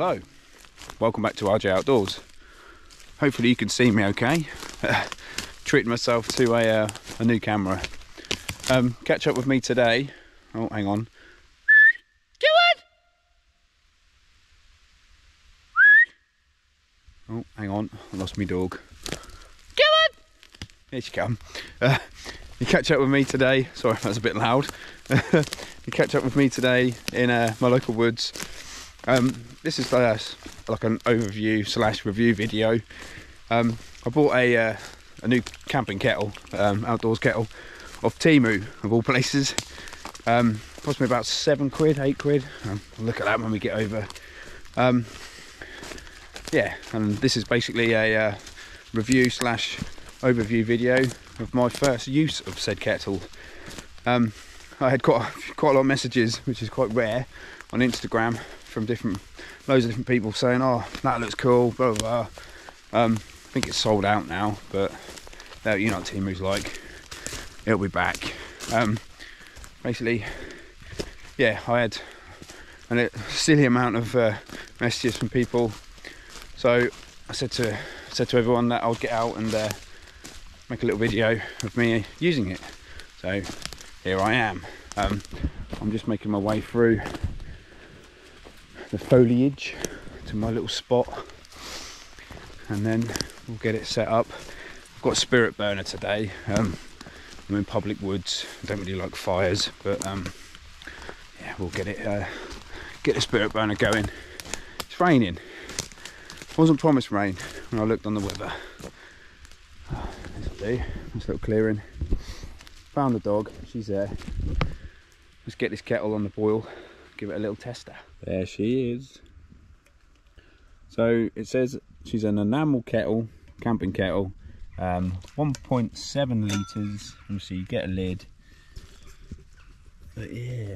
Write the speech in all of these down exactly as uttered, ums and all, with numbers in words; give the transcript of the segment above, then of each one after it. Hello, welcome back to R J Outdoors. Hopefully you can see me okay. Treating myself to a, uh, a new camera. Um, catch up with me today. Oh, hang on. Killian! Oh, hang on, I lost my dog. Killian! Here she come. Uh, you catch up with me today. Sorry if that's a bit loud. You catch up with me today in uh, my local woods. Um, this is uh, like an overview slash review video. Um, I bought a, uh, a new camping kettle, um, outdoors kettle, off Temu, of all places. Um, cost me about seven quid, eight quid. Um, I'll look at that when we get over. Um, yeah, and this is basically a uh, review slash overview video of my first use of said kettle. Um, I had quite a, quite a lot of messages, which is quite rare, on Instagram from different, loads of different people saying, "Oh, that looks cool," blah blah blah. Um, I think it's sold out now, but that, you know what Temu's like, it'll be back. Um, basically, yeah, I had a silly amount of uh, messages from people, so I said to said to everyone that I'll get out and uh, make a little video of me using it. So here I am. Um, I'm just making my way through the foliage to my little spot, and then we'll get it set up. I've got a spirit burner today. um, I'm in public woods, I don't really like fires, but um, yeah, we'll get it uh, get the spirit burner going. It's raining. It wasn't promised rain when I looked on the weather. Oh, this'll do. Nice little clearing. Found the dog, she's there. Let's get this kettle on the boil, give it a little tester. There she is. So it says she's an enamel kettle, camping kettle, um, one point seven litres. Obviously you get a lid, but yeah,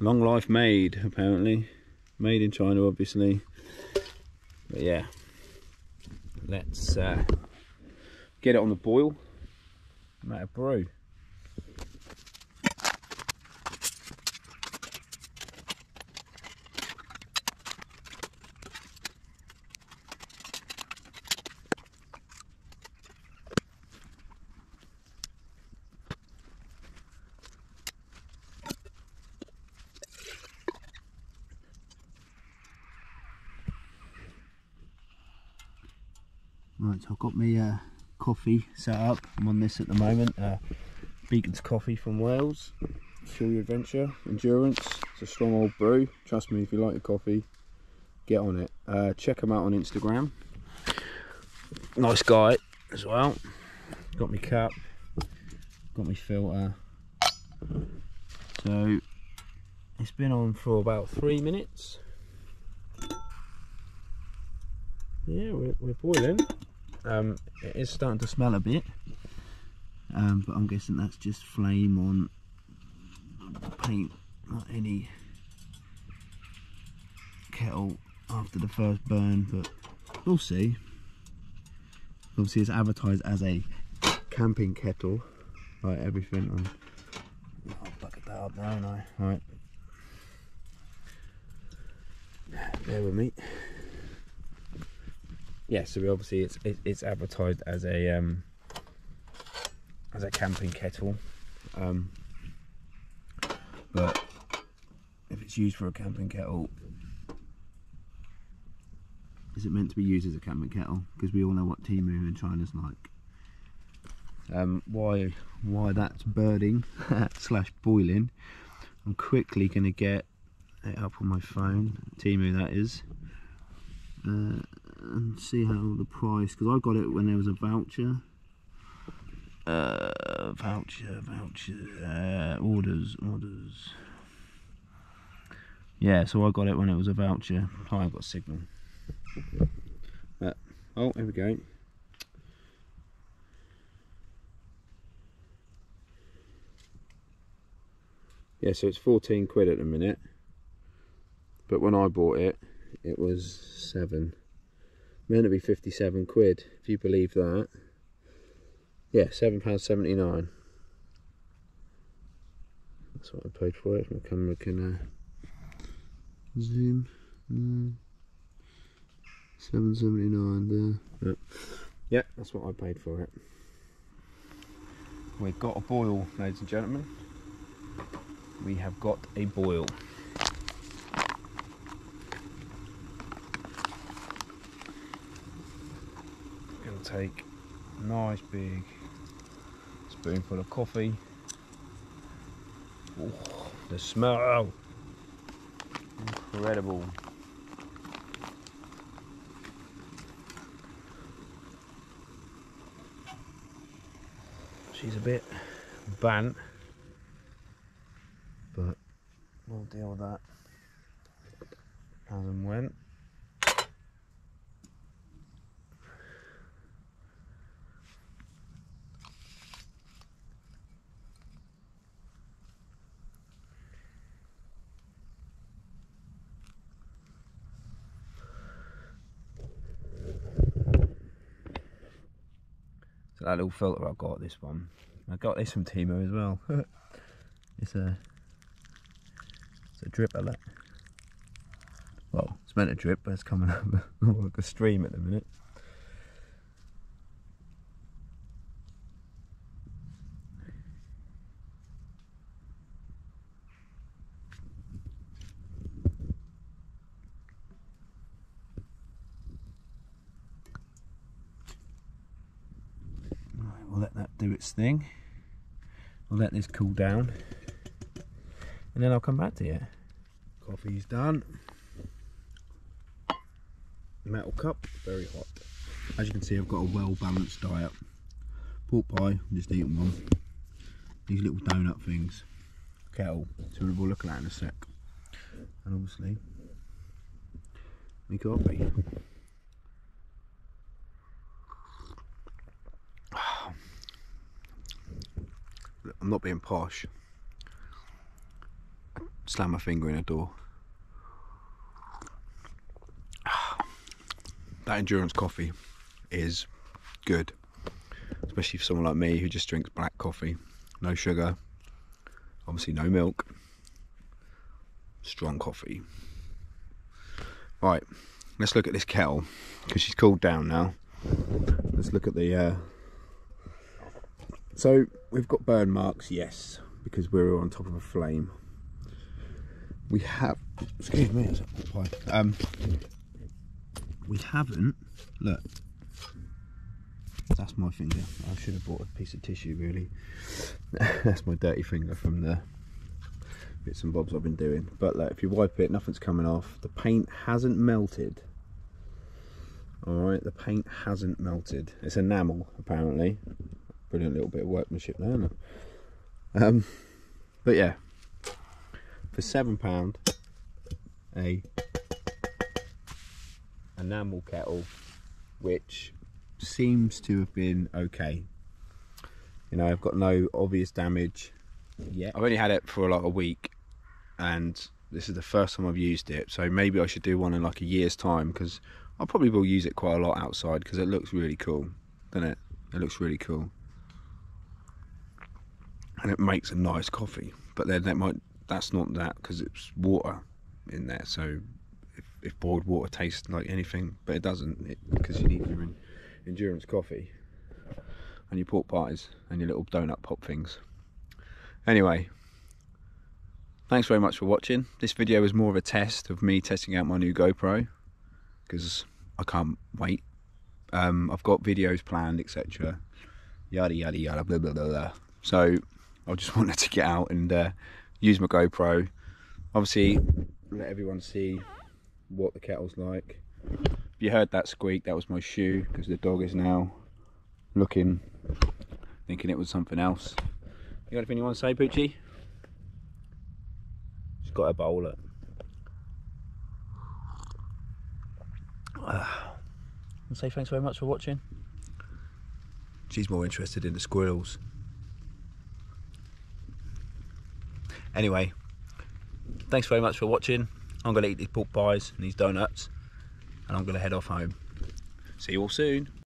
long life made, apparently made in China, obviously. But yeah, let's uh, get it on the boil and let it brew. Right, so I've got my uh, coffee set up. I'm on this at the moment, uh, Beacon's Coffee from Wales. Fuel your adventure, endurance. It's a strong old brew. Trust me, if you like your coffee, get on it. Uh, check them out on Instagram. Nice guy as well. Got my cup, got my filter. So it's been on for about three minutes. Yeah, we're, we're boiling. Um, it is starting to smell a bit, um, but I'm guessing that's just flame on paint, not any kettle after the first burn, but we'll see. Obviously it's advertised as a camping kettle, like everything. On. I'll bucket that up now, no. Right, bear with me. Yeah, so we obviously it's it, it's advertised as a um, as a camping kettle, um, but if it's used for a camping kettle, is it meant to be used as a camping kettle? Because we all know what Temu in China's like. Um, why why that's birding slash boiling? I'm quickly gonna get it up on my phone, Temu that is. Uh, and see how the price, because I got it when there was a voucher, uh, voucher, voucher, uh, orders, orders, yeah, so I got it when it was a voucher. Oh, I've got a signal. Uh, oh, here we go. Yeah, so it's fourteen quid at the minute, but when I bought it, it was seven. Meant to be fifty-seven quid, if you believe that. Yeah, seven pounds seventy-nine. That's what I paid for it. My camera can uh, zoom. Mm. seven seventy-nine there. Yep. Yep, that's what I paid for it. We've got a boil, ladies and gentlemen. We have got a boil. Gonna take a nice big spoonful of coffee. Oh, the smell! Incredible. She's a bit bent, but we'll deal with that as and when. So that little filter I got, this one, I got this from Temu as well. It's a, it's a drip outlet. Well, it's meant to drip, but it's coming up like a stream at the minute. Let that do its thing. I'll let this cool down and then I'll come back to you. Coffee's done. Metal cup, very hot. As you can see, I've got a well balanced diet. Pork pie, I'm just eating one. These little donut things. Kettle, so we'll look at that in a sec. And obviously, my coffee. I'm not being posh. I slam my finger in a door. That endurance coffee is good, especially for someone like me who just drinks black coffee, no sugar, obviously no milk. Strong coffee. Right, let's look at this kettle because she's cooled down now. Let's look at the. Uh, So we've got burn marks, yes, because we're on top of a flame. We have, excuse me, is that pork pie? Um, we haven't, look, that's my finger. I should have bought a piece of tissue, really. That's my dirty finger from the bits and bobs I've been doing. But look, if you wipe it, nothing's coming off. The paint hasn't melted. All right, the paint hasn't melted. It's enamel, apparently. Brilliant little bit of workmanship there, isn't it? Um, but yeah, for seven pounds, a enamel kettle, which seems to have been okay. You know, I've got no obvious damage yet. I've only had it for like a week, and this is the first time I've used it, so maybe I should do one in like a year's time, because I probably will use it quite a lot outside, because it looks really cool, doesn't it? It looks really cool. And it makes a nice coffee, but then that might, that's not that, because it's water in there. So if, if boiled water tastes like anything, but it doesn't, because you need your in, endurance coffee and your pork pies and your little donut pop things. Anyway, thanks very much for watching. This video is more of a test of me testing out my new GoPro, because I can't wait. Um, I've got videos planned, et cetera. Yada yada yada, blah blah blah blah. So I just wanted to get out and uh, use my GoPro. Obviously, let everyone see what the kettle's like. If you heard that squeak, that was my shoe, because the dog is now looking, thinking it was something else. You got anything you want to say, Poochie? She's got a bowl at. Uh, I'll say thanks very much for watching. She's more interested in the squirrels. Anyway, thanks very much for watching. I'm going to eat these pork pies and these donuts, and I'm going to head off home. See you all soon.